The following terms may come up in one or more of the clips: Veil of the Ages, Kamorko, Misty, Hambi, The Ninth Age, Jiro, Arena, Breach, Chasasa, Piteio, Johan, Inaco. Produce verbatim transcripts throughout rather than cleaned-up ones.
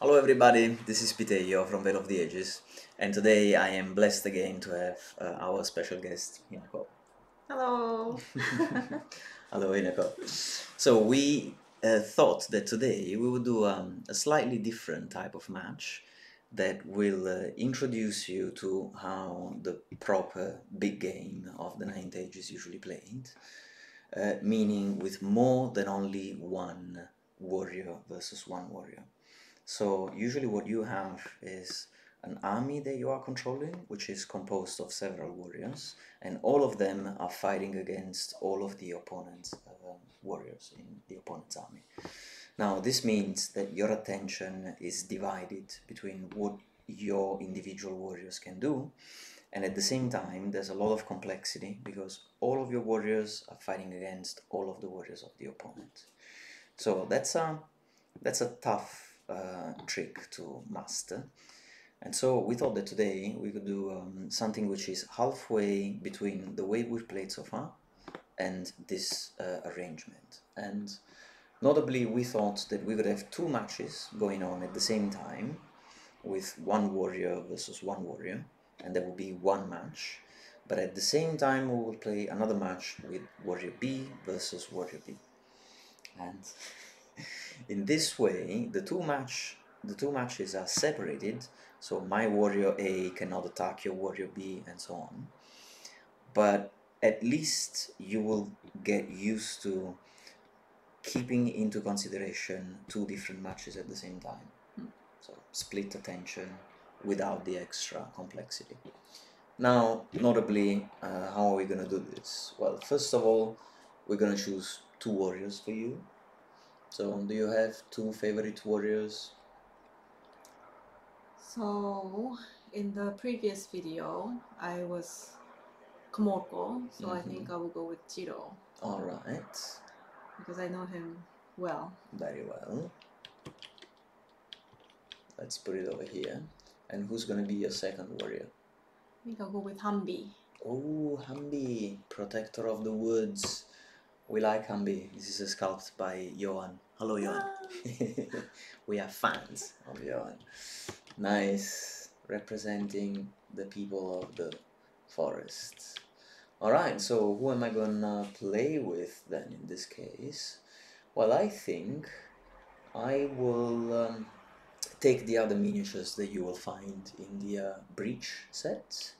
Hello everybody, this is Piteio from Veil of the Ages, and today I am blessed again to have uh, our special guest, Inaco. Hello! Hello Inaco. So we uh, thought that today we would do um, a slightly different type of match that will uh, introduce you to how the proper big game of the Ninth Age is usually played, uh, meaning with more than only one warrior versus one warrior. So usually what you have is an army that you are controlling, which is composed of several warriors, and all of them are fighting against all of the opponent's uh, warriors in the opponent's army. Now this means that your attention is divided between what your individual warriors can do, and at the same time there's a lot of complexity because all of your warriors are fighting against all of the warriors of the opponent. So that's a, that's a tough Uh, trick to master, and so we thought that today we could do um, something which is halfway between the way we've played so far and this uh, arrangement. And notably we thought that we would have two matches going on at the same time with one warrior versus one warrior, and there would be one match, but at the same time we will play another match with warrior B versus warrior B. And in this way, the two match, the two matches are separated, so my warrior A cannot attack your warrior B and so on. But at least you will get used to keeping into consideration two different matches at the same time. Mm. So split attention without the extra complexity. Now, notably, uh, how are we going to do this? Well, first of all, we're going to choose two warriors for you. So, do you have two favorite warriors? So, in the previous video, I was Kamorko, so mm-hmm. I think I will go with Jiro. Alright. Because I know him well. Very well. Let's put it over here. And who's going to be your second warrior? I think I'll go with Hambi. Oh, Hambi, protector of the woods. We like Hambi. This is a sculpt by Johan. Hello, Johan. We are fans of Johan. Nice. Representing the people of the forest. Alright, so who am I gonna play with then in this case? Well, I think I will um, take the other miniatures that you will find in the uh, Breach set,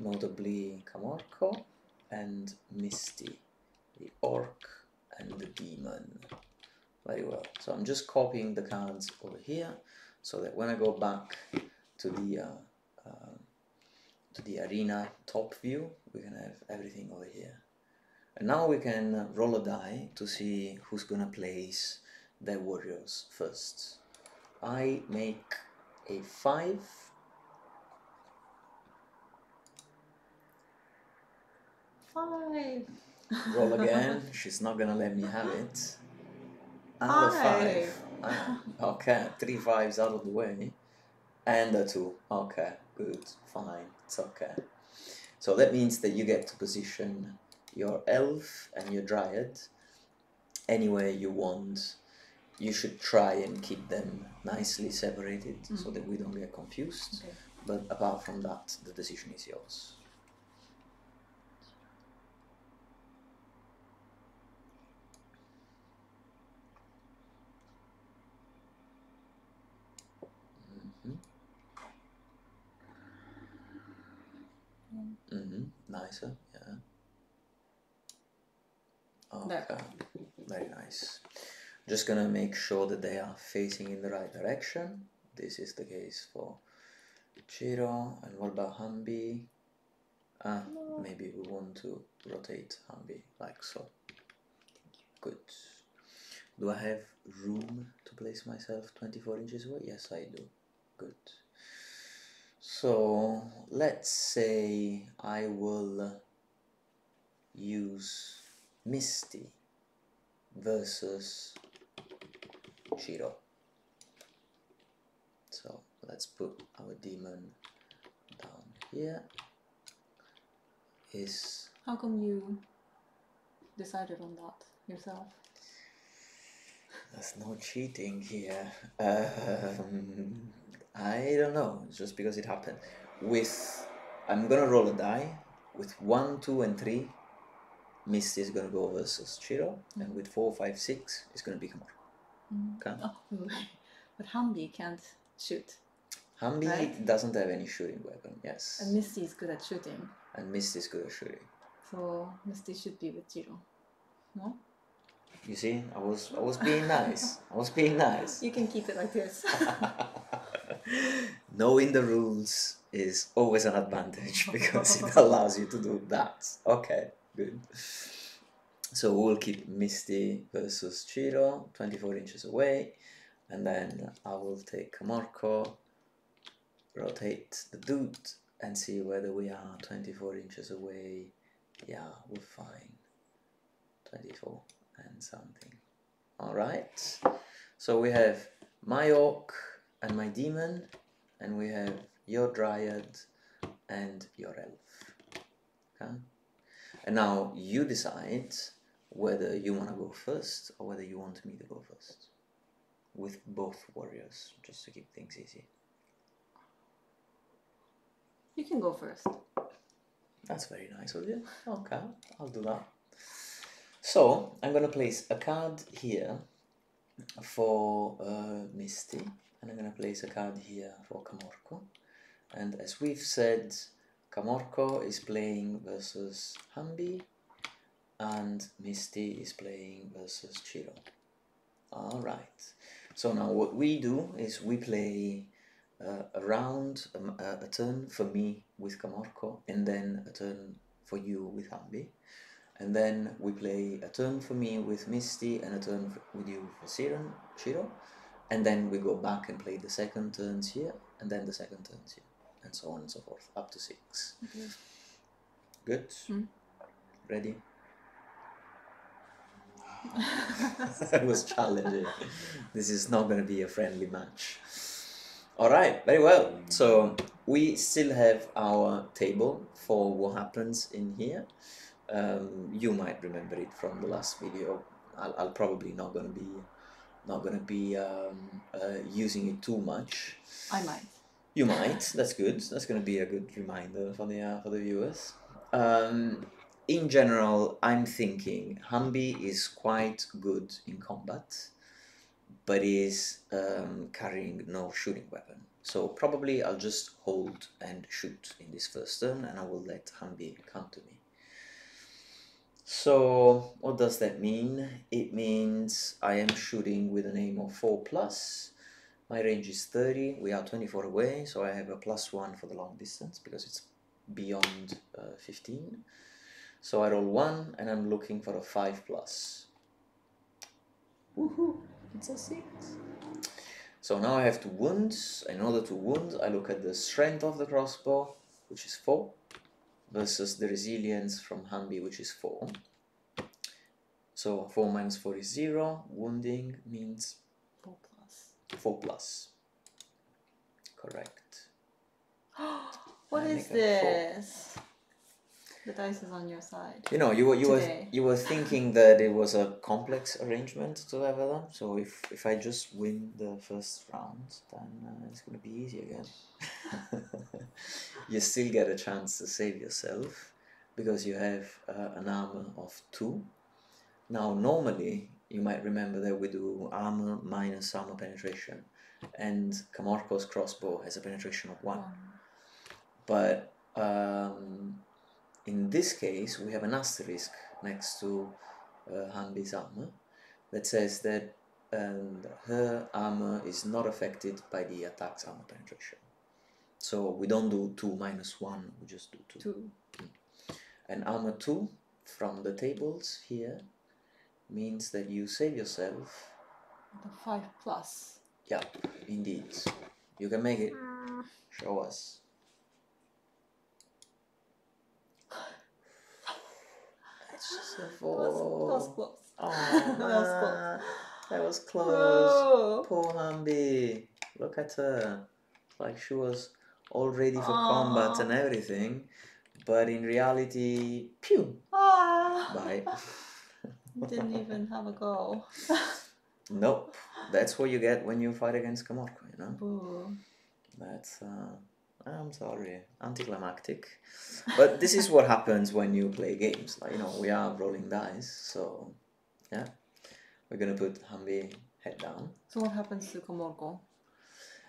notably Kamorko and Misty, the orc and the demon. Very well. So I'm just copying the cards over here so that when I go back to the uh, uh, to the arena top view, we can have everything over here. And now we can roll a die to see who's gonna place their warriors first. I make a five. Five. Roll again. She's not gonna let me have it. Another five. Ah, okay, three fives out of the way, and a two. Okay, good, fine, it's okay. So that means that you get to position your elf and your dryad anywhere you want. You should try and keep them nicely separated mm. so that we don't get confused. Okay. But apart from that, the decision is yours. Mm-hmm. Nicer, yeah. Okay, there. Very nice. Just gonna make sure that they are facing in the right direction. This is the case for Jiro. And what about Hambi? Ah, no. Maybe we want to rotate Hambi like so. Good. Do I have room to place myself twenty-four inches away? Yes, I do. Good. So let's say I will use Misty versus Jiro. So let's put our demon down here. Is How come you decided on that yourself? There's no cheating here. Um, I don't know, it's just because it happened. With, I'm gonna roll a die. With one, two, and three, Misty is gonna go versus Jiro, mm. and with four, five, six, it's gonna be Kamorko. Mm. Okay. Oh. But Hambi can't shoot. Hambi right? doesn't have any shooting weapon. Yes. And Misty is good at shooting. And Misty is good at shooting. So Misty should be with Jiro, no? You see, I was I was being nice. I was being nice. You can keep it like this. Knowing the rules is always an advantage because it allows you to do that. Okay, good. So we'll keep Misty versus Jiro, twenty-four inches away, and then I will take Kamorko, rotate the dude, and see whether we are twenty-four inches away. Yeah, we're fine. twenty-four and something. All right. So we have my orc and my demon, and we have your dryad and your elf. Okay. And now you decide whether you want to go first or whether you want me to go first. With both warriors, just to keep things easy. You can go first. That's very nice of you. Okay, I'll do that. So, I'm going to place a card here for uh, Misty, and I'm going to place a card here for Kamorko. And as we've said, Kamorko is playing versus Hambi, and Misty is playing versus Jiro. Alright, so now what we do is we play uh, a round, um, uh, a turn for me with Kamorko, and then a turn for you with Hambi. And then we play a turn for me with Misty and a turn for, with you for Siren, Jiro. And then we go back and play the second turns here, and then the second turns here, and so on and so forth, up to six. Okay. Good? Mm. Ready? It was challenging. This is not going to be a friendly match. Alright, very well. So we still have our table for what happens in here. Um, you might remember it from the last video. I'll, I'll probably not gonna be not gonna be um, uh, using it too much. I might. You might. That's good. That's gonna be a good reminder for the uh, for the viewers. Um, in general, I'm thinking Hambi is quite good in combat, but is um, carrying no shooting weapon. So probably I'll just hold and shoot in this first turn, and I will let Hambi come to me. So, what does that mean? It means I am shooting with an aim of four plus. My range is thirty. We are twenty-four away, so I have a plus one for the long distance because it's beyond uh, fifteen. So I roll one and I'm looking for a five plus. Woohoo! It's a six. So now I have to wound. In order to wound, I look at the strength of the crossbow, which is four. Versus the resilience from Hambi, which is four. So four minus four is zero. Wounding means four plus. Four plus. Correct. What is this? Four. The dice is on your side. You know, you were you today. were you were thinking that it was a complex arrangement to level them. So if if I just win the first round, then uh, it's gonna be easy again. You still get a chance to save yourself because you have uh, an armor of two. Now normally you might remember that we do armor minus armor penetration, and Kamorko's crossbow has a penetration of one. But um, in this case we have an asterisk next to uh, Hambi's armor that says that um, her armor is not affected by the attack's armor penetration. So we don't do two minus one, we just do two. two. Mm. And armor two from the tables here means that you save yourself. The five plus. Yeah, indeed. You can make it. Show us. It's just a four. That was, that was close. Oh, that was close. That was close. Oh. Poor Hambi. Look at her. Like she was all ready for Aww. combat and everything, but in reality, pew! Ah. Bye. Didn't even have a go. Nope. That's what you get when you fight against Kamorko, you know? Ooh. That's, uh, I'm sorry, anticlimactic. But this is what happens when you play games. Like, you know, we are rolling dice, so, yeah. We're going to put Hambi head down. So what happens to Kamorko?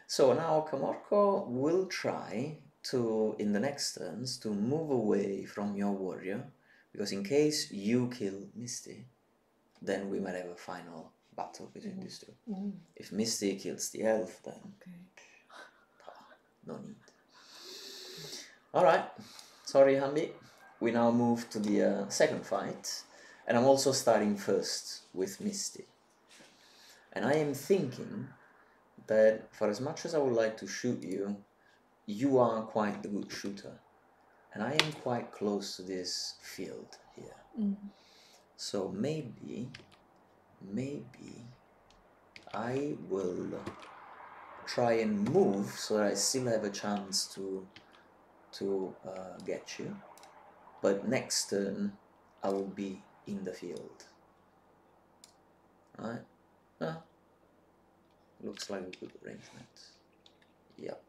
So now Kamorko will try to, in the next turns, to move away from your warrior, because in case you kill Misty, then we might have a final battle between mm-hmm. these two. Mm-hmm. If Misty kills the elf, then okay. No need. Alright, sorry Hambi. We now move to the uh, second fight, and I'm also starting first with Misty. And I am thinking that for as much as I would like to shoot you, you are quite the good shooter, and I am quite close to this field here. Mm-hmm. So maybe, maybe I will try and move so that I still have a chance to to uh, get you, but next turn I will be in the field. Alright, ah. Looks like a good arrangement. Yep.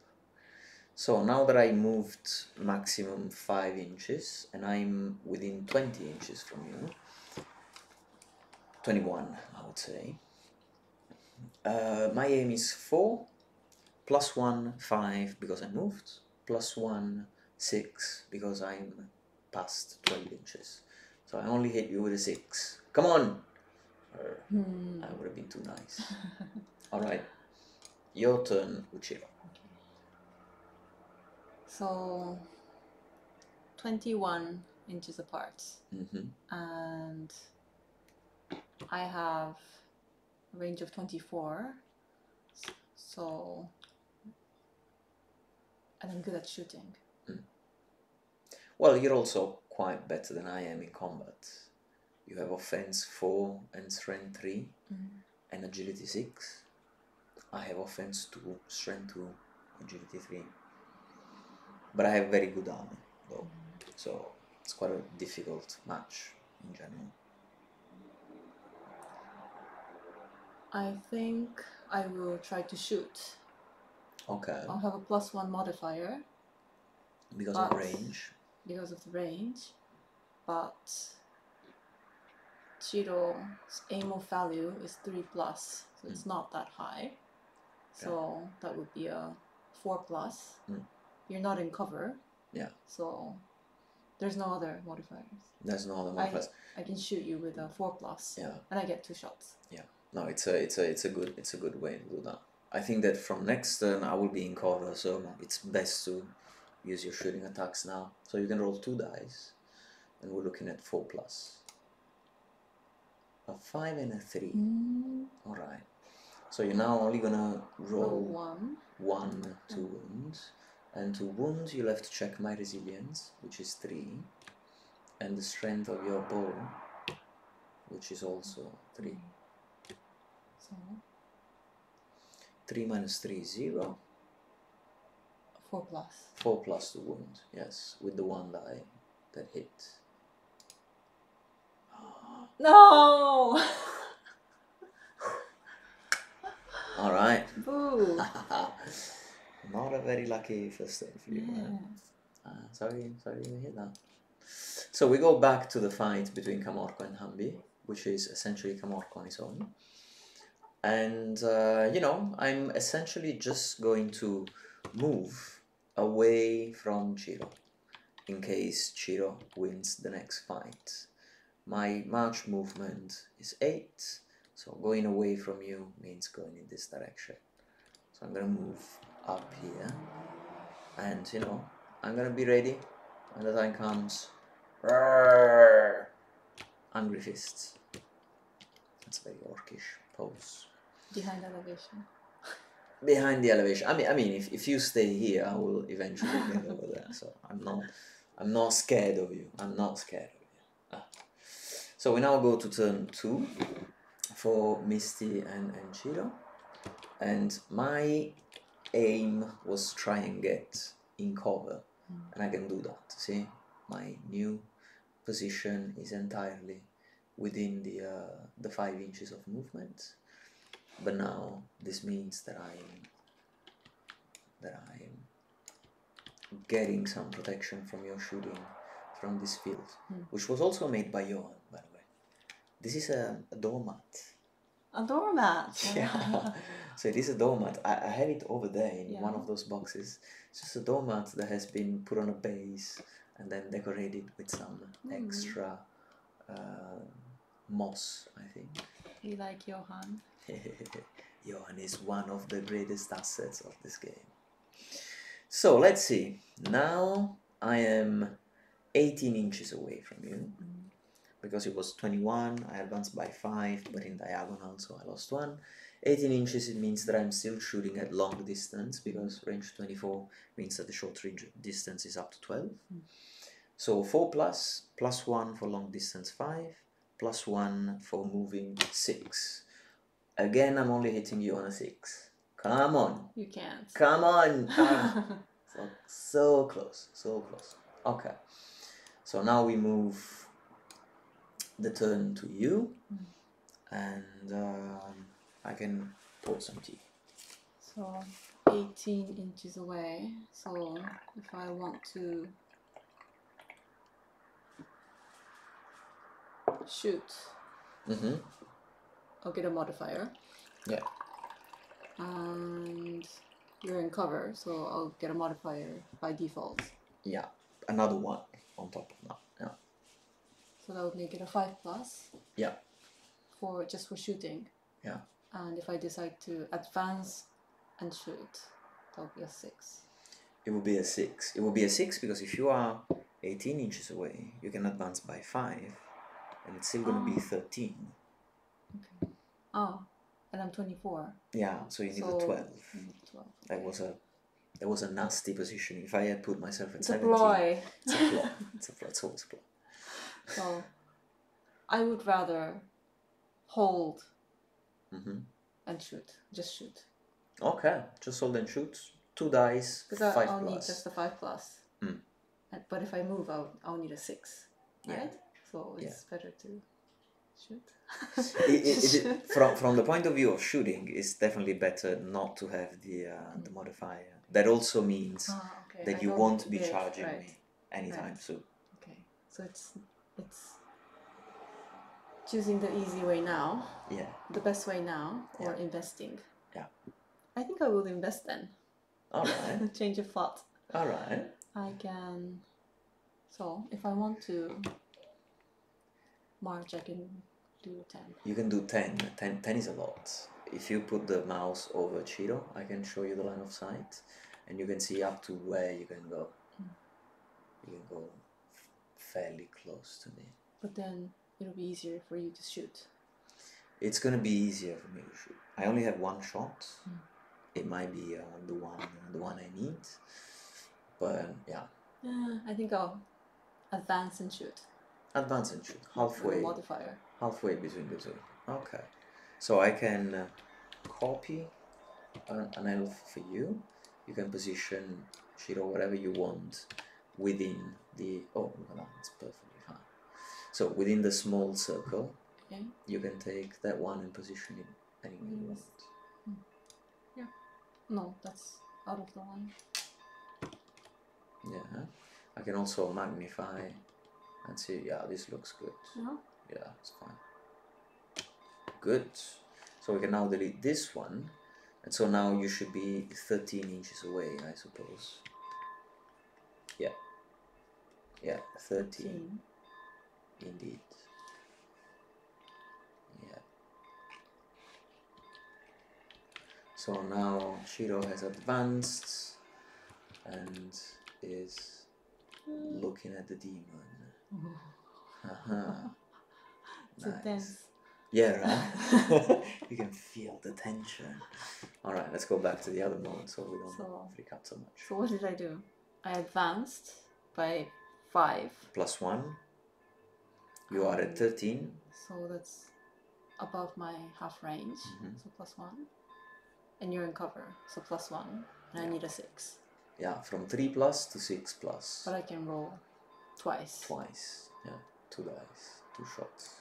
So now that I moved maximum five inches and I'm within twenty inches from you, twenty-one I would say, uh, my aim is four, plus one, five, because I moved, plus one, six, because I'm past twelve inches. So I only hit you with a six. Come on! Er, hmm. I would have been too nice. Alright, your turn, Uchiro. Okay. So, twenty-one inches apart. Mm-hmm. And I have a range of twenty-four. So... and I'm good at shooting. Mm. Well, you're also quite better than I am in combat. You have offense four and strength three mm. and agility six. I have offense two, strength two, agility three. But I have very good armor, though. Mm. So it's quite a difficult match in general. I think I will try to shoot. Okay. I'll have a plus one modifier. Because of range. Because of the range. But Jiro's aim of value is three plus, so mm. it's not that high. So yeah. that would be a four plus. Mm. You're not in cover. Yeah. So there's no other modifiers. There's no other modifiers. I, I can shoot you with a four plus. Yeah. And I get two shots. Yeah. No, it's a it's a it's a good it's a good way to do that. I think that from next turn I will be in cover, so it's best to use your shooting attacks now. So you can roll two dice, and we're looking at four plus. A five and a three. Mm. Alright. So you're now only gonna roll, roll one. one to mm. wound. And to wound you'll have to check my resilience, which is three. And the strength of your bow, which is also three. So... three minus three is zero. four plus. four plus the wound, yes, with the one die that hit. No! Alright. Boo! Not a very lucky first turn for you, yeah. man. Uh, sorry, sorry you hit that. So we go back to the fight between Kamorko and Hambi, which is essentially Kamorko on his own. And, uh, you know, I'm essentially just going to move away from Jiro in case Jiro wins the next fight. My march movement is eight, so going away from you means going in this direction. So I'm going to move up here, and, you know, I'm going to be ready when the time comes. Roar! Angry fists. That's very orcish pose. Behind elevation. Behind the elevation. I mean, I mean, if if you stay here, I will eventually get over there. So I'm not, I'm not scared of you. I'm not scared of you. Ah. So we now go to turn two, for Misty and and Jiro, and my aim was try and get in cover, mm. and I can do that. See, my new position is entirely within the uh, the five inches of movement. But now this means that I'm that I'm getting some protection from your shooting from this field, mm. which was also made by Johan, by the way. This is a, a doormat. A doormat. Yeah. So it is a doormat. I, I had it over there in yeah. one of those boxes. It's just a doormat that has been put on a base and then decorated with some mm. extra uh, moss, I think. You like Johan? Johan is one of the greatest assets of this game. So let's see. Now I am eighteen inches away from you. Mm-hmm. Because it was twenty-one, I advanced by five, but in diagonal, so I lost one. eighteen inches, it means that I'm still shooting at long distance, because range twenty-four means that the short range distance is up to twelve. Mm. So four plus, plus one for long distance, five, plus one for moving, six. Again, I'm only hitting you on a six. Come on. You can't. Come on. Ah. so, so close, so close. Okay. So now we move the turn to you, mm. and um, I can pour some tea. So eighteen inches away, so if I want to shoot, mm-hmm. I'll get a modifier. Yeah. And you're in cover, so I'll get a modifier by default. Yeah, another one on top of that. So that would make it a five plus. Yeah. For just for shooting. Yeah. And if I decide to advance and shoot, that would be a six. It would be a six. It would be a six because if you are eighteen inches away, you can advance by five, and it's still going to oh. be thirteen. Okay. Oh, and I'm twenty-four. Yeah. So you need so, a twelve. twelve. Okay. That was a that was a nasty position. If I had put myself at seventeen. It's a ploy. It's a ploy. It's a ploy. It's always a ploy. So, I would rather hold mm-hmm. and shoot. Just shoot. Okay, just hold and shoot. Two dice, because five I'll plus. Need just a five plus. Mm. And, but if I move, I'll, I'll need a six, right? Yeah. So it's yeah. better to shoot. it, it, it, it, from from the point of view of shooting, it's definitely better not to have the uh, mm. the modifier. That also means ah, okay. that I you won't be it. charging right. me anytime right. soon. Okay, so it's. It's choosing the easy way now, yeah. the best way now, or yeah. investing. Yeah. I think I will invest then. All right. Change of thought. All right. I can. So if I want to march, I can do ten. You can do ten. ten. ten is a lot. If you put the mouse over Jiro, I can show you the line of sight, and you can see up to where you can go. Mm. You can go fairly close to me. But then it'll be easier for you to shoot. It's going to be easier for me to shoot. I only have one shot. Mm. It might be uh, the one the one I need. But yeah. Uh, I think I'll advance and shoot. Advance and shoot. Halfway. With a modifier. Halfway between the two. Okay. So I can uh, copy an, an elf for you. You can position Jiro wherever you want within the oh that's perfectly fine. So within the small circle, okay. you can take that one and position it anywhere you want. Mm. Yeah. No, that's out of the line. Yeah. I can also magnify and see. Yeah, this looks good. Yeah. Yeah, it's fine. Good. So we can now delete this one, and so now you should be thirteen inches away, I suppose. Yeah. Yeah, thirteen. Indeed. Yeah. So now Jiro has advanced and is looking at the demon. Aha. Nice. Yeah, right? You can feel the tension. Alright, let's go back to the other mode so we don't so, freak out so much. So what did I do? I advanced by five plus one. You um, are at thirteen, so that's above my half range, mm-hmm. so plus one, and you're in cover, so plus one, and yeah. I need a six. Yeah, from three plus to six plus. But I can roll twice. Twice, yeah, two dice, two shots.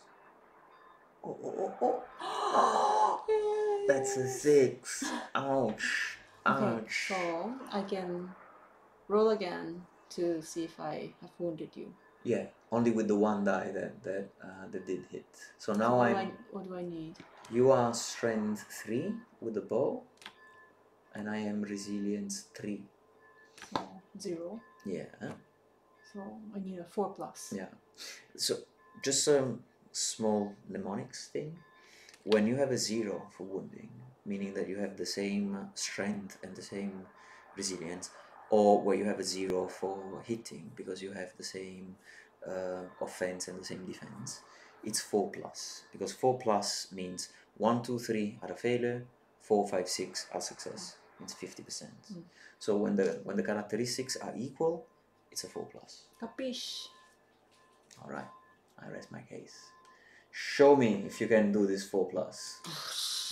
Oh oh oh oh! That's a six. Ouch. Ouch. Okay, so I can roll again to see if I have wounded you. Yeah, only with the one die that that uh, that did hit. So now what I. What do I need? You are strength three with the bow, and I am resilience three. So zero. Yeah. So I need a four plus. Yeah. So just some small mnemonics thing. When you have a zero for wounding, meaning that you have the same strength and the same resilience, or where you have a zero for hitting because you have the same uh, offense and the same defense, it's four plus. Because four plus means one, two, three are a failure, four, five, six are success. It's fifty percent. Mm. So when the when the characteristics are equal, it's a four plus. Capish. All right, I rest my case. Show me if you can do this four plus.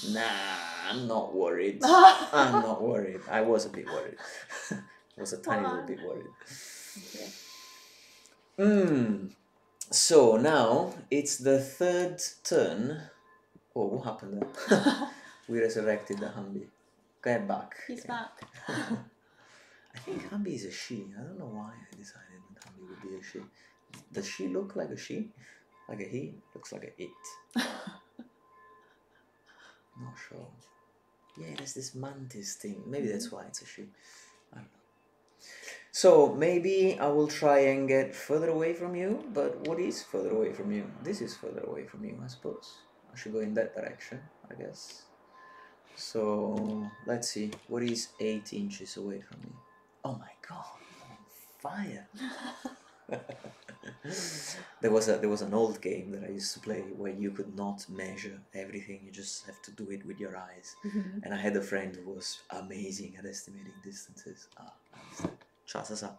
Nah, I'm not worried. I'm not worried. I was a bit worried. I was a tiny little bit worried. Okay. Mm. So now it's the third turn. Oh, what happened there? We resurrected the Hambi. Get back. He's yeah. back. I think Hambi is a she. I don't know why I decided that Hambi would be a she. Does she look like a she? Like a he? Looks like a it. Not sure. Yeah, there's this mantis thing. Maybe that's why it's a she. I don't know. So maybe I will try and get further away from you, but what is further away from you? This is further away from you, I suppose. I should go in that direction, I guess. So let's see. What is eight inches away from me? Oh my god, I'm on fire. There was a there was an old game that I used to play where you could not measure everything, you just have to do it with your eyes. Mm-hmm. And I had a friend who was amazing at estimating distances. Ah, Chasasa.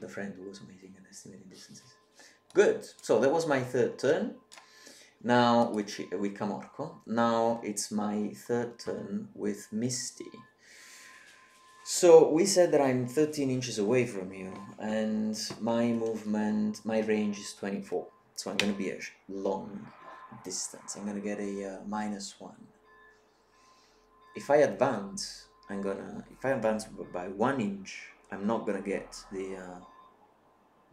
The friend who was amazing at estimating distances. Good. So that was my third turn. Now which with Kamorko. Now it's my third turn with Misty. So we said that I'm thirteen inches away from you, and my movement, my range is twenty-four. So I'm going to be a long distance. I'm going to get a uh, minus one. If I advance, I'm gonna. If I advance by one inch, I'm not going to get the uh,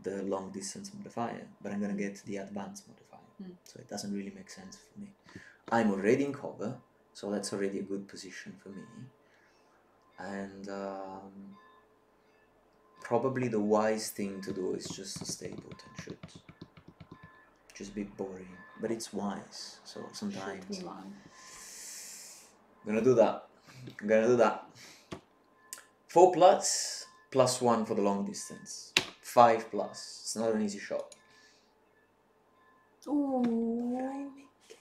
the long distance modifier, but I'm going to get the advance modifier. Mm. So it doesn't really make sense for me. I'm already in cover, so that's already a good position for me. And um, probably the wise thing to do is just to stay put and shoot. Just be boring, but it's wise. So sometimes I'm gonna do that. I'm gonna do that. Four plus plus one for the long distance. Five plus. It's not an easy shot. Ooh. But I make it.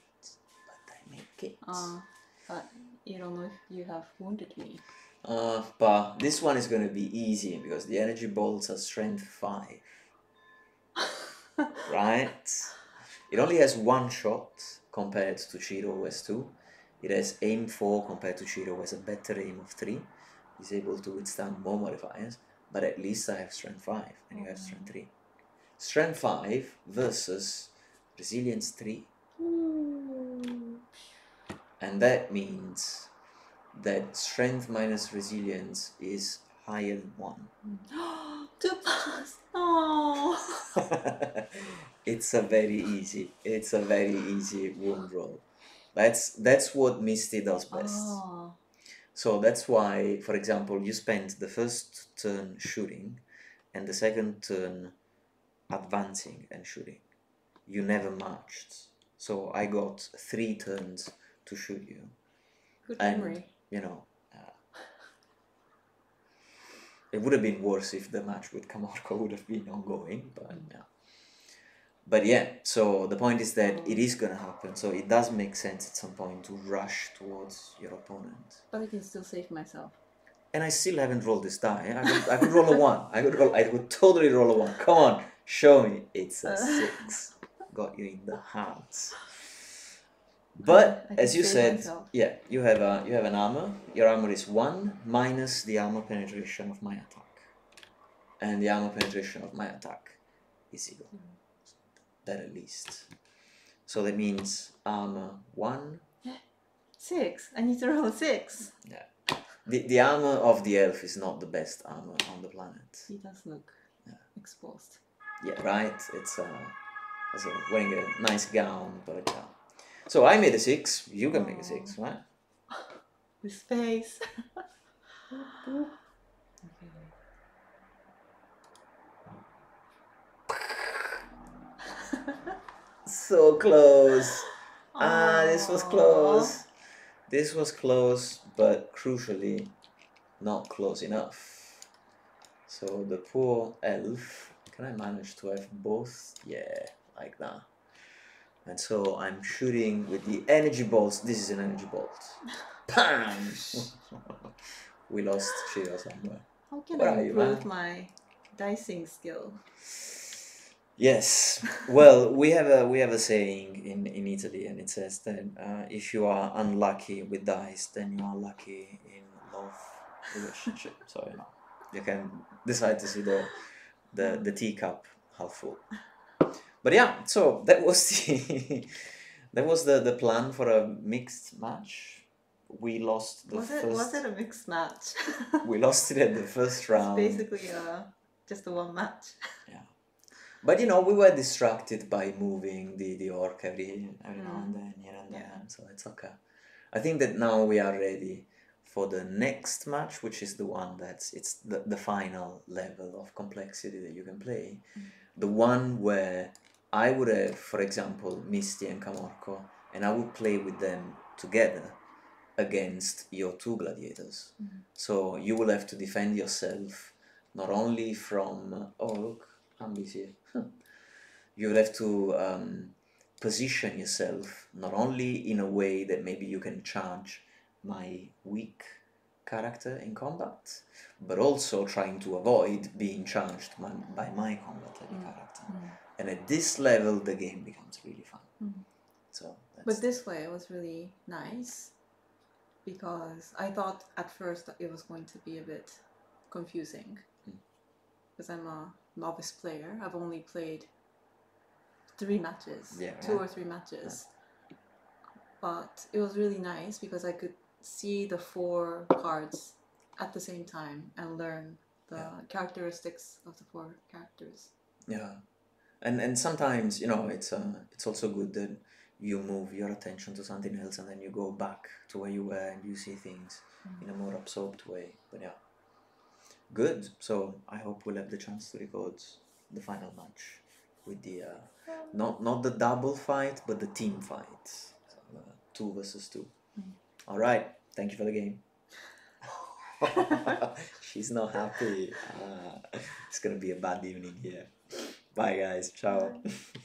But I make it. Uh, but you don't know if you have wounded me. Uh, but this one is going to be easy because the energy bolts are strength five. Right? It only has one shot compared to Jiro, who has two. It has aim four compared to Jiro, who has a better aim of three. He's able to withstand more modifiers, but at least I have strength five and you have strength three. Strength five versus resilience three. And that means that strength minus resilience is higher than one. Two plus. Oh. It's a very easy. It's a very easy wound roll. That's that's what Misty does best. Oh. So that's why, for example, you spend the first turn shooting, and the second turn advancing and shooting. You never marched. So I got three turns to shoot you. Good and, memory. You know, uh, it would have been worse if the match with Kamorko would have been ongoing, but yeah. But yeah, so the point is that it is going to happen, so it does make sense at some point to rush towards your opponent. But I can still save myself. And I still haven't rolled this die. I could, I could roll a one. I could roll. I could totally roll a one. Come on, show me. It's a six. Got you in the heart. But as you said, myself. yeah, you have a you have an armor. Your armor is one minus the armor penetration of my attack, and the armor penetration of my attack is zero. Mm. That at least. So that means armor one, Six. I need to roll a six. Yeah. The, the armor of the elf is not the best armor on the planet. He does look yeah. exposed. Yeah, right? It's uh, as a, wearing a nice gown, but uh, so I made a six. You can oh. make a six, right? With space. Okay. So close. Aww. Ah, this was close. This was close, but crucially not close enough. So the poor elf, can I manage to have both? Yeah, like that. And so I'm shooting with the energy bolts. This is an energy bolt. Bam! We lost Jiro somewhere. How can Where I improve you, my dicing skill? Yes, well, we have a we have a saying in in Italy, and it says that uh, if you are unlucky with dice, then you are lucky in love relationship. So you know, you can decide to see the the the teacup half full. But yeah, so that was the that was the the plan for a mixed match. We lost the was first. It, was it a mixed match? We lost it at the first round. It's basically, uh, just a one match. Yeah. But you know, we were distracted by moving the, the orc every, every mm. now and then, here and there, yeah. so it's okay. I think that now we are ready for the next match, which is the one that's it's the, the final level of complexity that you can play. Mm. The one where I would have, for example, Misty and Kamorko, and I would play with them together against your two gladiators. Mm. So you will have to defend yourself, not only from, oh look, Hambi's here. You'll have to um, position yourself not only in a way that maybe you can charge my weak character in combat, but also trying to avoid being charged by, by my combat-heavy mm. character. Mm. And at this level, the game becomes really fun. Mm. So. That's but this way, it was really nice because I thought at first that it was going to be a bit confusing because mm. I'm a novice player. I've only played three matches, yeah, two yeah. or three matches, yeah. but it was really nice because I could see the four cards at the same time and learn the yeah. characteristics of the four characters. Yeah, and and sometimes, you know, it's uh, it's also good that you move your attention to something else and then you go back to where you were and you see things mm. in a more absorbed way. But yeah, good. So I hope we'll have the chance to record the final match. With the, uh, not, not the double fight, but the team fight. So, uh, two versus two. Mm. All right. Thank you for the game. She's not happy. Uh, it's going to be a bad evening here. Bye, guys. Ciao. Bye.